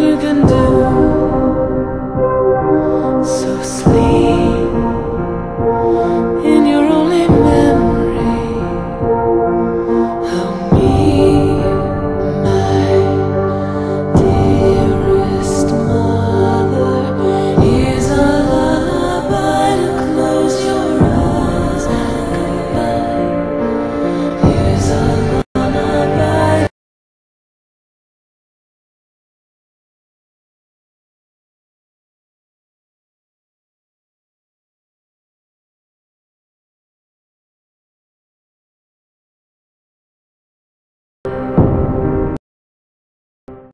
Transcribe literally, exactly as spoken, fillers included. you can do.